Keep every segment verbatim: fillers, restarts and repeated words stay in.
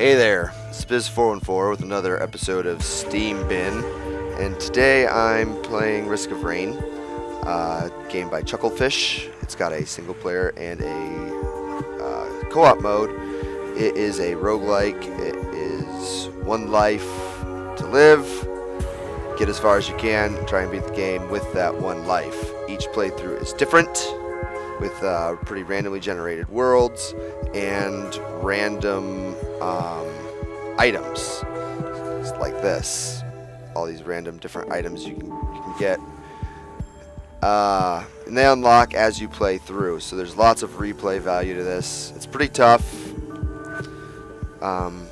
Hey there, it's Biz four one four with another episode of Steam Bin, and today I'm playing Risk of Rain, uh, a game by Chucklefish. It's got a single player and a uh, co-op mode. It is a roguelike. It is one life to live, get as far as you can, try and beat the game with that one life. Each playthrough is different, with uh, pretty randomly generated worlds and random um, items. Just like this. All these random different items you can, you can get. Uh, and they unlock as you play through. So there's lots of replay value to this. It's pretty tough. Um,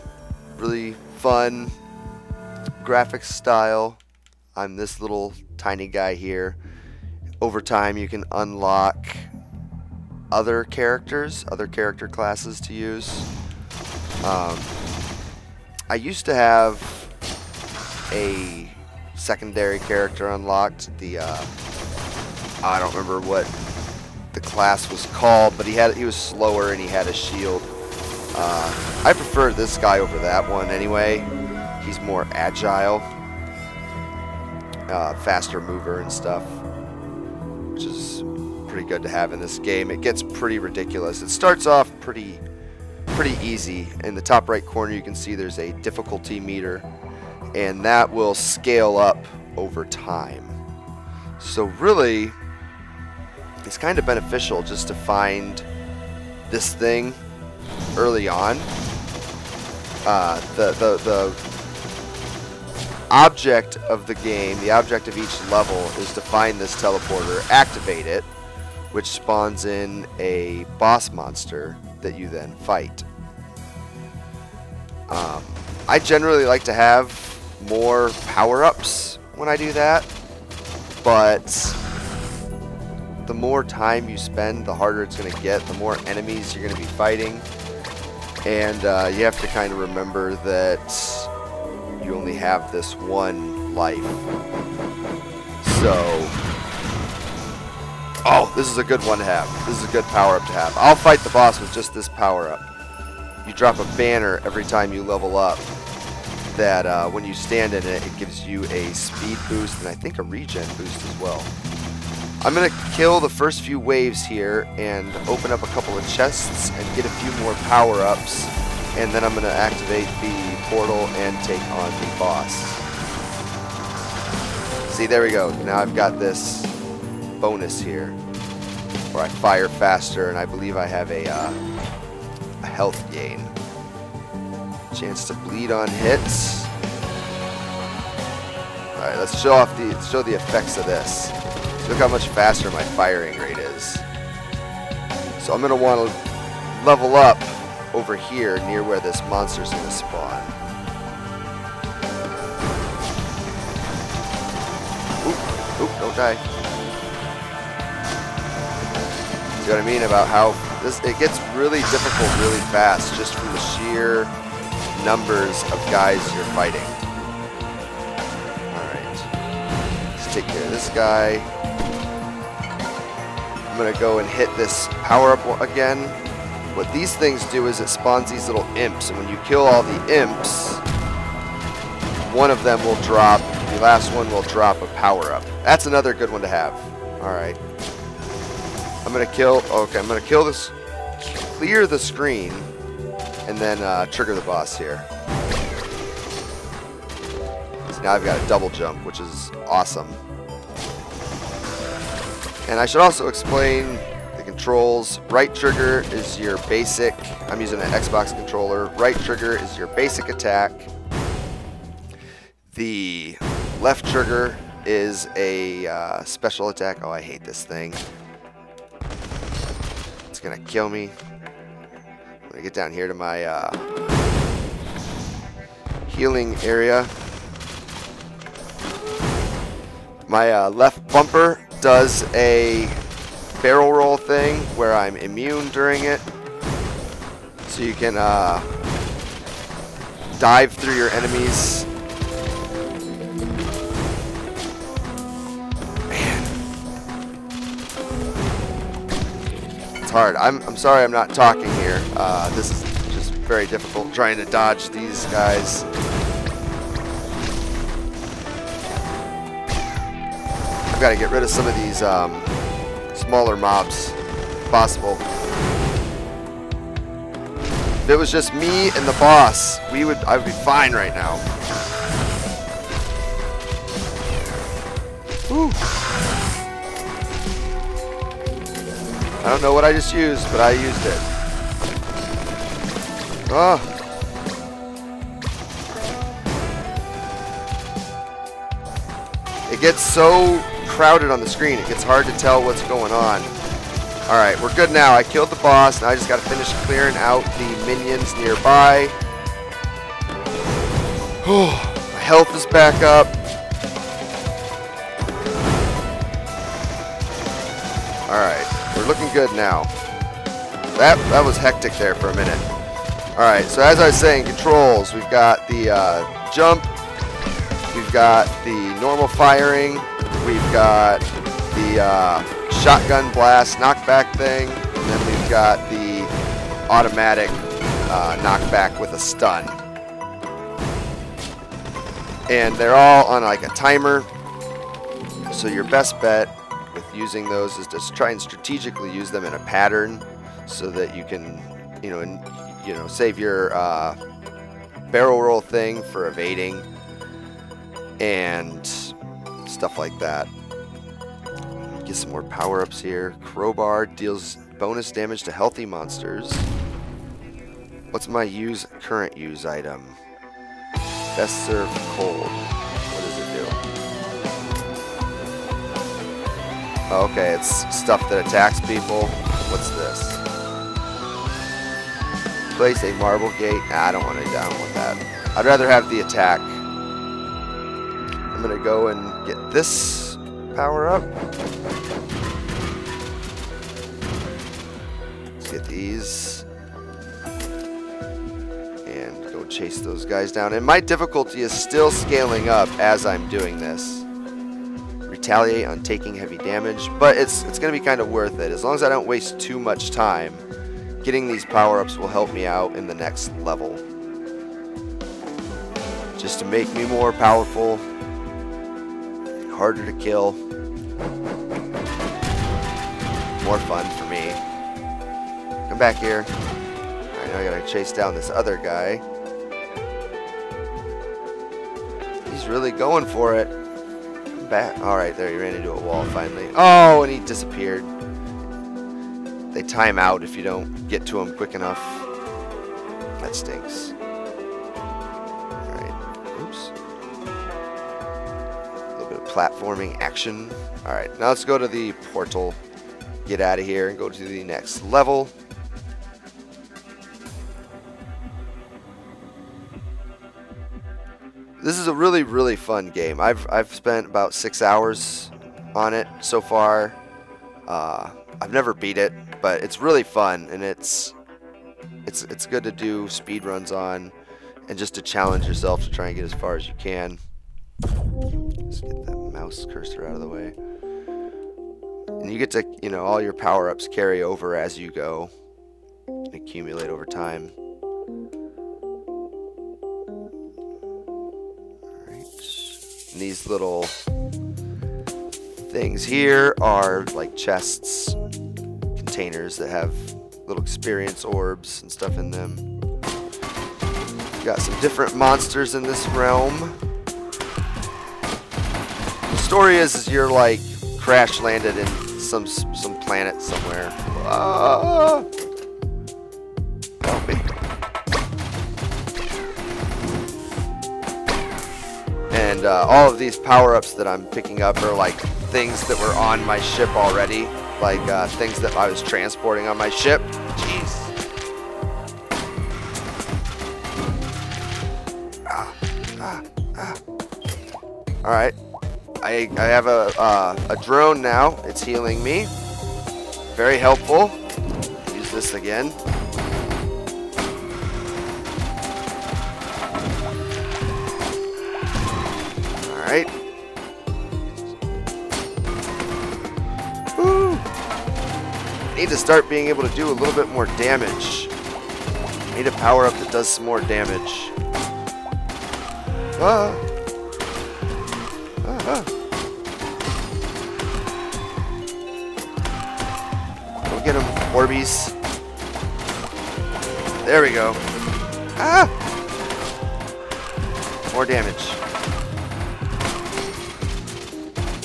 really fun graphics style. I'm this little tiny guy here. Over time you can unlock other characters, other character classes to use. Um, I used to have a secondary character unlocked. The uh, I don't remember what the class was called, but he had he was slower and he had a shield. Uh, I prefer this guy over that one anyway. He's more agile, uh, faster mover and stuff, which is pretty good to have in this game. It gets pretty ridiculous. It starts off pretty pretty easy. In the top right corner you can see there's a difficulty meter, and that will scale up over time. So really it's kind of beneficial just to find this thing early on. Uh, the, the, the object of the game, the object of each level, is to find this teleporter, activate it, which spawns in a boss monster that you then fight. Um, I generally like to have more power-ups when I do that, but the more time you spend, the harder it's going to get, the more enemies you're going to be fighting, and uh, you have to kind of remember that you only have this one life. So... oh, this is a good one to have. This is a good power-up to have. I'll fight the boss with just this power-up. You drop a banner every time you level up that uh, when you stand in it, it gives you a speed boost and I think a regen boost as well. I'm going to kill the first few waves here and open up a couple of chests and get a few more power-ups, and then I'm going to activate the portal and take on the boss. See, there we go. Now I've got this bonus here where I fire faster, and I believe I have a, uh, a health gain. Chance to bleed on hits. Alright, let's show off the show the effects of this. Look how much faster my firing rate is. So I'm going to want to level up over here near where this monster's going to spawn. Oop, oop, don't die. You know what I mean about how this it gets really difficult really fast just from the sheer numbers of guys you're fighting. Alright. Let's take care of this guy. I'm gonna go and hit this power-up again. What these things do is it spawns these little imps, and when you kill all the imps, one of them will drop, the last one will drop a power-up. That's another good one to have. Alright. I'm gonna kill. Okay, I'm gonna kill this. Clear the screen, and then uh, trigger the boss here. So now I've got a double jump, which is awesome. And I should also explain the controls. Right trigger is your basic. I'm using an Xbox controller. Right trigger is your basic attack. The left trigger is a uh, special attack. Oh, I hate this thing. It's gonna kill me. I'm gonna get down here to my uh, healing area. My uh, left bumper does a barrel roll thing where I'm immune during it, so you can uh, dive through your enemies. Hard. I'm, I'm sorry I'm not talking here. Uh, this is just very difficult trying to dodge these guys. I've got to get rid of some of these um, smaller mobs if possible. If it was just me and the boss, we would I would be fine right now. Woo. I don't know what I just used, but I used it. Oh. It gets so crowded on the screen, it gets hard to tell what's going on. Alright, we're good now. I killed the boss. Now I just gotta finish clearing out the minions nearby. My health is back up. Alright, we're looking good now. That, that was hectic there for a minute. Alright, so as I was saying, controls. We've got the uh, jump. We've got the normal firing. We've got the uh, shotgun blast knockback thing. And then we've got the automatic uh, knockback with a stun. And they're all on like a timer. So your best bet using those is to try and strategically use them in a pattern so that you can, you know, and you know, save your uh, barrel roll thing for evading and stuff like that. Get some more power-ups here. Crowbar deals bonus damage to healthy monsters. What's my use current use item? Best served cold. Okay, it's stuff that attacks people. What's this? Place a marble gate. Nah, I don't want to down with that. I'd rather have the attack. I'm going to go and get this power up. Let's get these. And go chase those guys down. And my difficulty is still scaling up as I'm doing this. Retaliate on taking heavy damage, but it's it's gonna be kind of worth it as long as I don't waste too much time. Getting these power-ups will help me out in the next level just to make me more powerful, harder to kill, more fun for me. Come back here. All right, now I gotta chase down this other guy. He's really going for it. Back. All right, there he ran into a wall finally. Oh, and he disappeared. They time out if you don't get to him quick enough. That stinks. All right. Oops. A little bit of platforming action. All right, now let's go to the portal. Get out of here and go to the next level. This is a really, really fun game. I've, I've spent about six hours on it so far. Uh, I've never beat it, but it's really fun, and it's it's it's good to do speed runs on, and just to challenge yourself to try and get as far as you can. Just get that mouse cursor out of the way. And you get to, you know, all your power-ups carry over as you go and accumulate over time. These little things here are like chests, containers that have little experience orbs and stuff in them. We've got some different monsters in this realm. The story is, is you're like crash landed in some some planet somewhere. Ah. Help me. And uh, all of these power-ups that I'm picking up are like things that were on my ship already, like uh, things that I was transporting on my ship. Jeez. Ah, ah, ah. All right, I, I have a, uh, a drone now. It's healing me. Very helpful. Use this again. Right. Woo. Need to start being able to do a little bit more damage. Need a power up that does some more damage. Ah. Ah, ah. Go get him, Orbeez. There we go. Ah! More damage.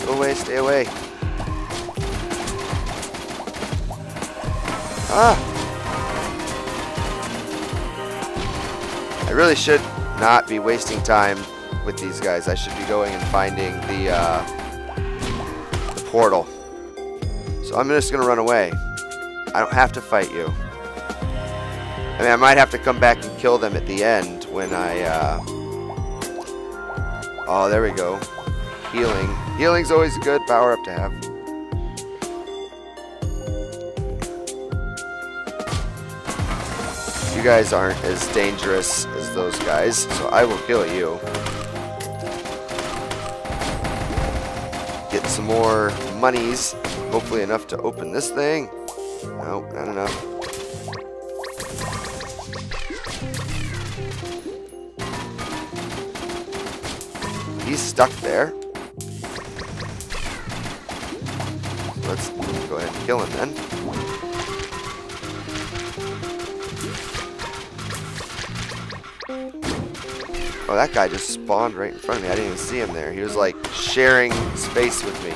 Go away, stay away. Ah! I really should not be wasting time with these guys. I should be going and finding the, uh, the portal. So I'm just gonna run away. I don't have to fight you. I mean, I might have to come back and kill them at the end when I, uh... oh, there we go. Healing. Healing's always a good power up to have. You guys aren't as dangerous as those guys, so I will kill you. Get some more monies. Hopefully enough to open this thing. Nope, not enough. He's stuck there. Let's go ahead and kill him then. Oh, that guy just spawned right in front of me. I didn't even see him there. He was like sharing space with me.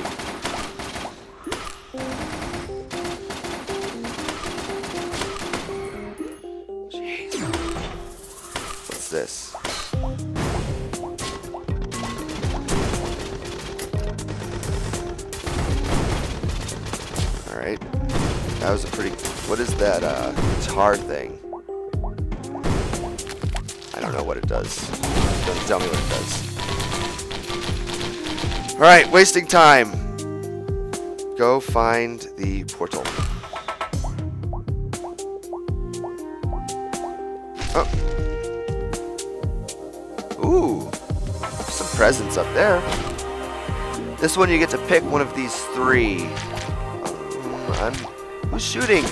Jeez. What's this? That was a pretty... What is that uh, guitar thing? I don't know what it does. It doesn't tell me what it does. Alright, wasting time. Go find the portal. Oh. Ooh. Some presents up there. This one you get to pick one of these three. Um, I'm... Who's shooting?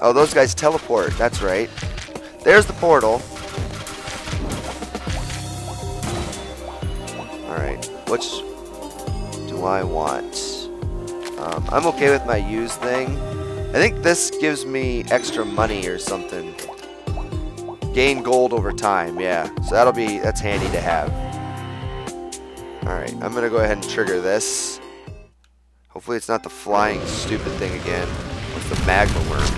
Oh, those guys teleport. That's right. There's the portal. Alright. Which do I want? Um, I'm okay with my use thing. I think this gives me extra money or something. Gain gold over time. Yeah. So that'll be... That's handy to have. Alright. I'm going to go ahead and trigger this. Hopefully it's not the flying stupid thing again. It's the Magma Worm.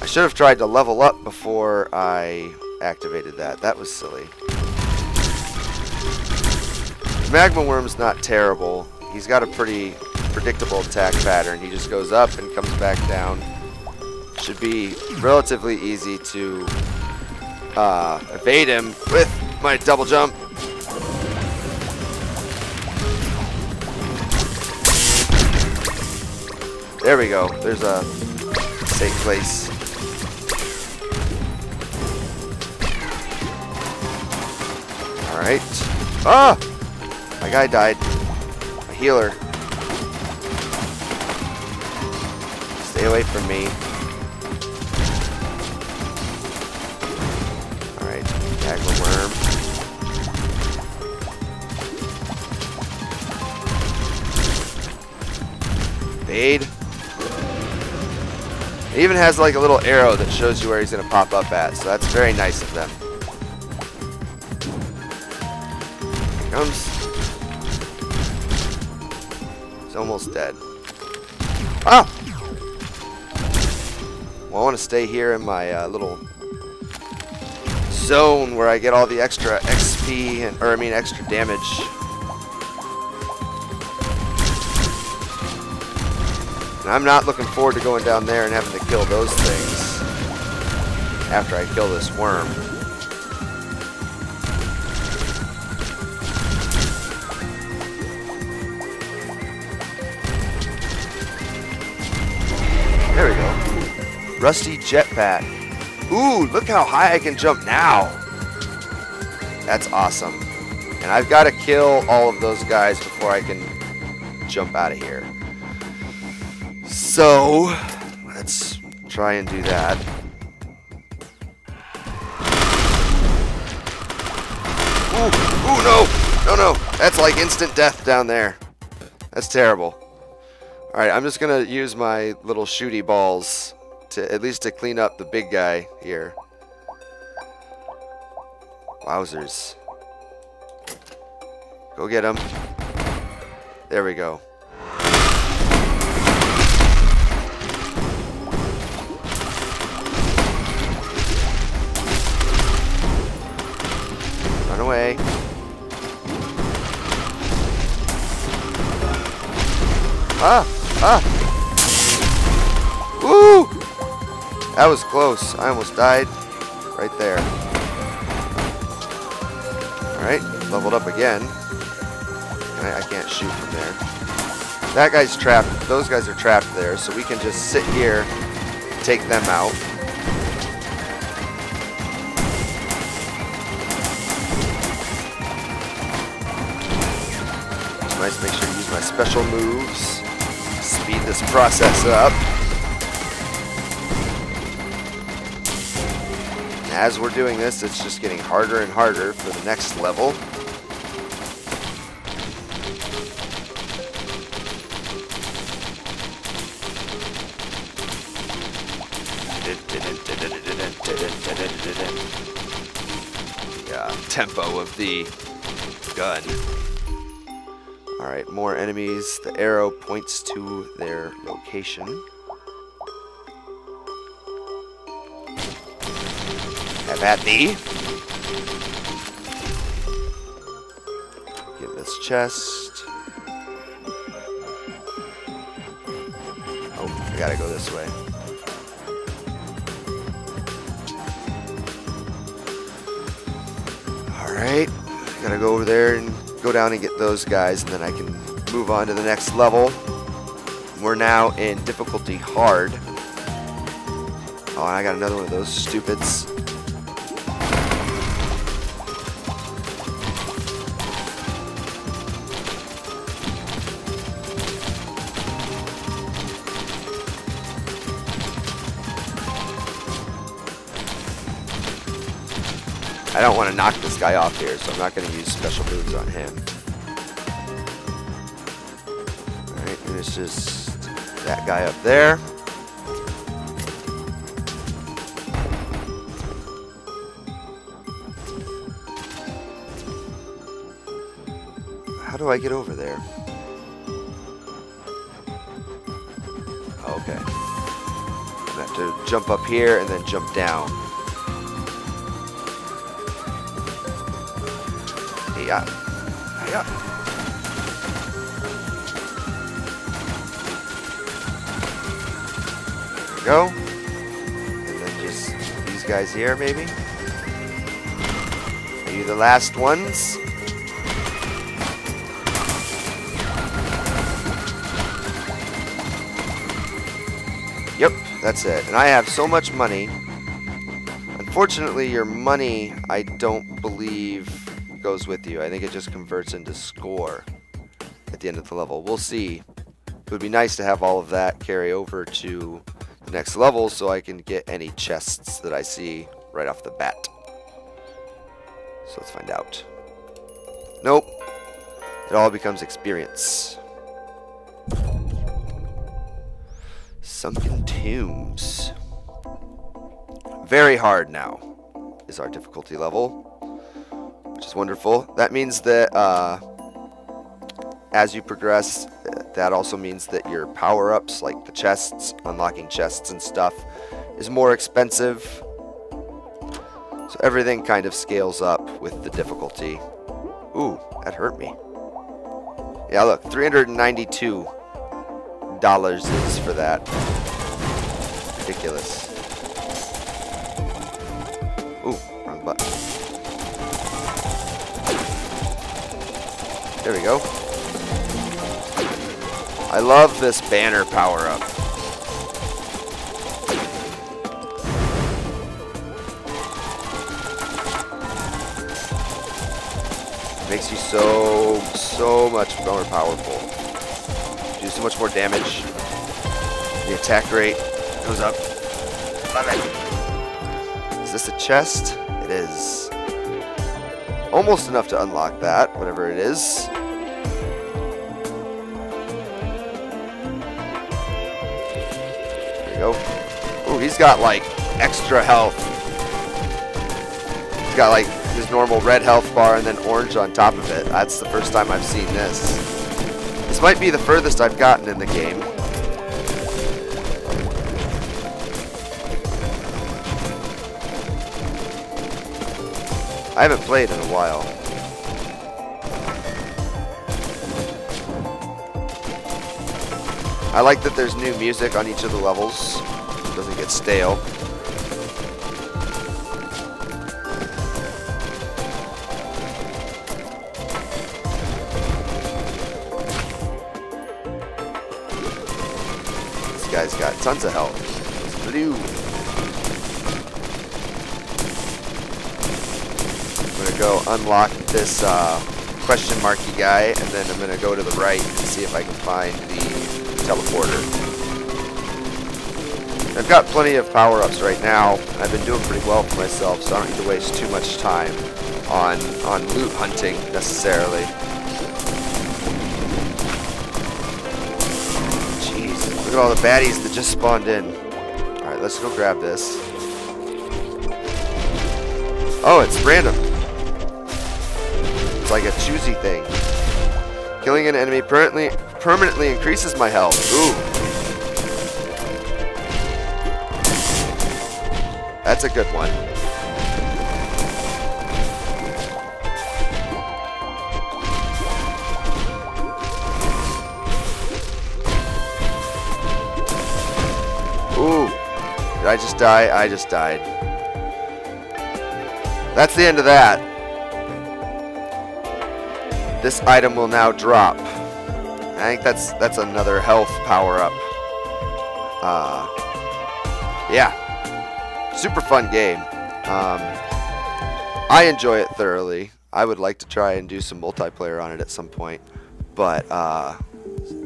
I should have tried to level up before I activated that. That was silly. The Magma Worm's not terrible. He's got a pretty predictable attack pattern. He just goes up and comes back down. Should be relatively easy to uh, evade him with my double jump. There we go. There's a safe place. Alright. Ah! My guy died. A healer. Stay away from me. Alright. Magma Worm. Evade. It even has like a little arrow that shows you where he's going to pop up at, so that's very nice of them. Here he comes. He's almost dead. Ah! Well, I want to stay here in my uh, little zone where I get all the extra X P, and, or I mean extra damage. I'm not looking forward to going down there and having to kill those things after I kill this worm. There we go. Rusty jetpack. Ooh, look how high I can jump now. That's awesome. And I've got to kill all of those guys before I can jump out of here. So let's try and do that. Ooh, ooh, no, no, no. That's like instant death down there. That's terrible. All right, I'm just gonna use my little shooty balls to at least to clean up the big guy here. Wowzers. Go get him. There we go. Run away. Ah! Ah! Woo! That was close. I almost died right there. Alright, leveled up again. I, I can't shoot from there. That guy's trapped. Those guys are trapped there, so we can just sit here and take them out. It's nice to make sure to use my special moves. Speed this process up. And as we're doing this, it's just getting harder and harder for the next level. Yeah, tempo of the gun. Alright, more enemies. The arrow points to their location. Have at thee. Get this chest. Oh, I gotta go this way. Alright, gotta go over there and go down and get those guys, and then I can move on to the next level. We're now in difficulty hard. Oh, and I got another one of those stupids. I don't want to knock this guy off here, so I'm not going to use special moves on him. Alright, and it's just that guy up there. How do I get over there? Okay. I have to jump up here and then jump down. Yeah. Yeah. There we go. And then just these guys here, maybe. Are you the last ones? Yep, that's it. And I have so much money. Unfortunately, your money, I don't believe, goes with you. I think it just converts into score at the end of the level. We'll see. It would be nice to have all of that carry over to the next level so I can get any chests that I see right off the bat. So let's find out. Nope. It all becomes experience. Sunken Tombs. Very hard now is our difficulty level, which is wonderful. That means that uh, as you progress, that also means that your power-ups, like the chests, unlocking chests and stuff, is more expensive. So everything kind of scales up with the difficulty. Ooh, that hurt me. Yeah, look, three hundred ninety-two dollars is for that. Ridiculous. Ooh, wrong button. There we go. I love this banner power-up. Makes you so, so much more powerful. Do so much more damage. The attack rate goes up. Love it. Is this a chest? It is. Almost enough to unlock that, whatever it is. There you go. Oh, he's got like extra health. He's got like his normal red health bar and then orange on top of it. That's the first time I've seen this. This might be the furthest I've gotten in the game. I haven't played in a while. I like that there's new music on each of the levels. It doesn't get stale. This guy's got tons of health. It's blue. Go unlock this uh, question marky guy, and then I'm going to go to the right and see if I can find the teleporter. I've got plenty of power-ups right now. I've been doing pretty well for myself, so I don't need to waste too much time on, on loot hunting necessarily. Jeez, look at all the baddies that just spawned in. Alright, let's go grab this. Oh, it's random. Like a choosy thing. Killing an enemy permanently permanently increases my health. Ooh. That's a good one. Ooh. Did I just die? I just died. That's the end of that. This item will now drop. I think that's that's another health power-up. Uh, yeah. Super fun game. Um, I enjoy it thoroughly. I would like to try and do some multiplayer on it at some point. But uh,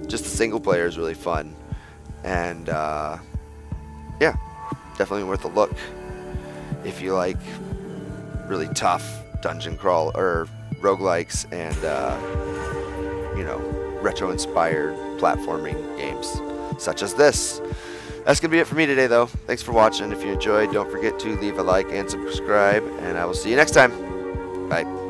just the single player is really fun. And uh, yeah, definitely worth a look. If you like really tough dungeon crawl or roguelikes and uh, you know, retro-inspired platforming games such as this. That's gonna be it for me today, though. Thanks for watching. If you enjoyed, don't forget to leave a like and subscribe, and I will see you next time. Bye.